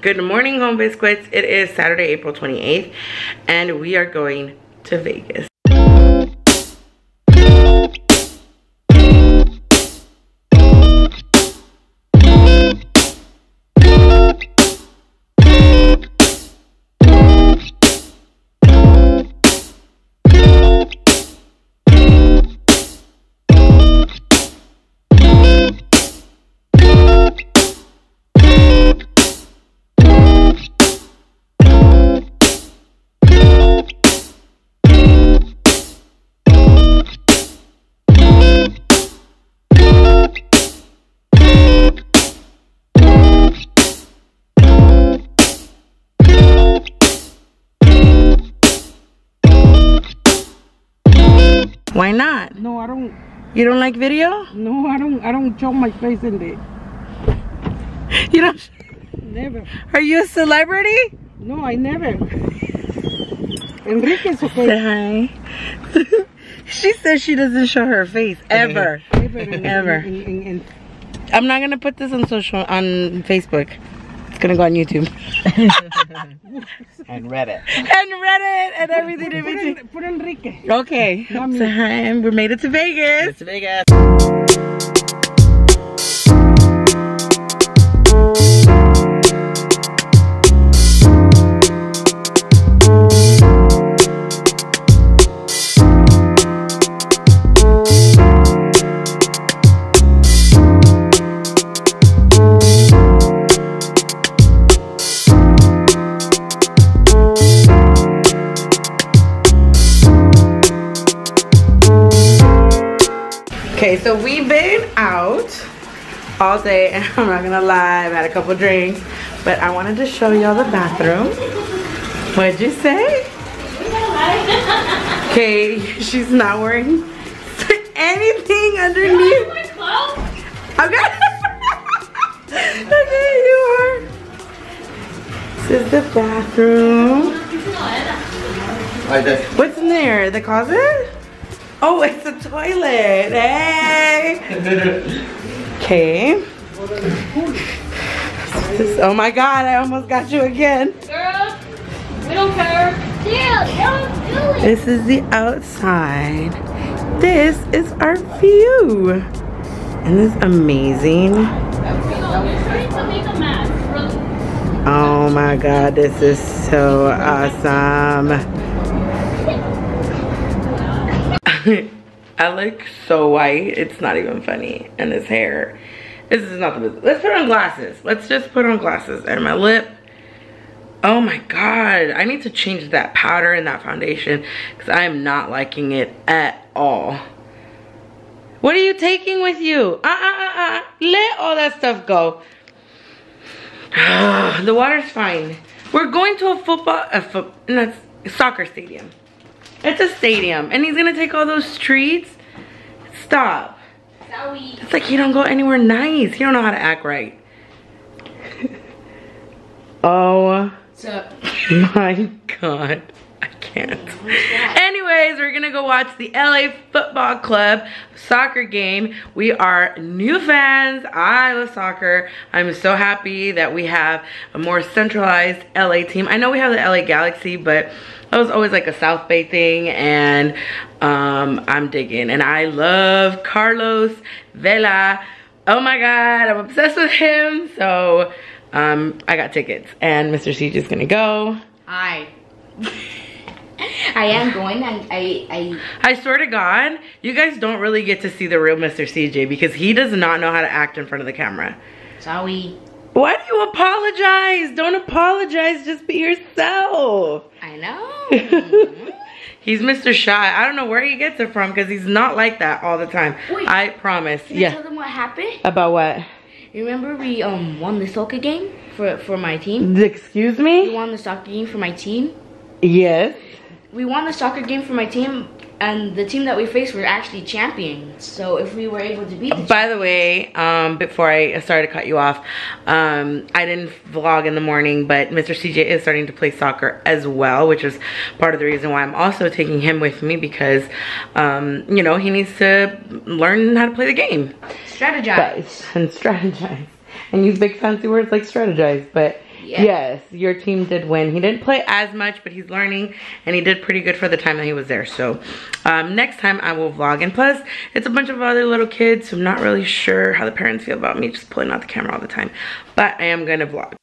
Good morning, home biscuits. It is Saturday, April 28th, and we are going to Vegas. Why not? No, I don't. You don't like video? No, I don't show my face in there. You don't? Never. Are you a celebrity? No, I never. Enrique's okay. Hi. She says she doesn't show her face ever. Ever. I'm not gonna put this on Facebook. It's gonna go on YouTube. And Reddit. And Reddit and everything. Put Enrique. Okay. So, hi, we made it to Vegas. It's Vegas. Okay, so we've been out all day and I'm not gonna lie, I've had a couple drinks, but I wanted to show y'all the bathroom. What'd you say? Okay, she's not wearing anything underneath. Okay, okay, you are. This is the bathroom. What's in there? The closet? Oh, it's a toilet. Hey. Okay. Oh my God, I almost got you again. Girl, we don't care. Chill. This is the outside. This is our view. And this is amazing. Oh my God, this is so awesome. I look so white, it's not even funny. And this hair, this is not the business. Let's put on glasses. Let's just put on glasses and my lip. Oh my God, I need to change that powder and that foundation because I am not liking it at all. What are you taking with you? Let all that stuff go. The water's fine. We're going to a soccer stadium. It's a stadium, and he's gonna take all those streets. Stop. Zoe. It's like he don't go anywhere nice. He don't know how to act right. Oh. What's up? My God, I can't. Anyways, we're gonna go watch the LA Football Club soccer game. We are new fans. I love soccer. I'm so happy that we have a more centralized LA team. I know we have the LA Galaxy, but that was always like a South Bay thing, and I'm digging. And I love Carlos Vela. Oh my God, I'm obsessed with him. So I got tickets, and Mr. Siege is gonna go. Hi. I am going, and I swear to God, you guys don't really get to see the real Mr. CJ because he does not know how to act in front of the camera. Sorry. Why do you apologize? Don't apologize, just be yourself. I know. He's Mr. Shy. I don't know where he gets it from because he's not like that all the time. Wait, I promise. Can you tell them what happened? About what? You remember we won the soccer game for my team? Excuse me? You won the soccer game for my team? Yes. We won the soccer game for my team, and the team that we faced were actually champions. So if we were able to beat them. By the way, before I started to cut you off, I didn't vlog in the morning, but Mr. CJ is starting to play soccer as well, which is part of the reason why I'm also taking him with me because, you know, he needs to learn how to play the game. Strategize. But, and strategize. And use big fancy words like strategize, but yes. Yes, your team did win. He didn't play as much, but he's learning, and he did pretty good for the time that he was there. So next time I will vlog. And plus, it's a bunch of other little kids, so I'm not really sure how the parents feel about me just pulling out the camera all the time. But I am going to vlog.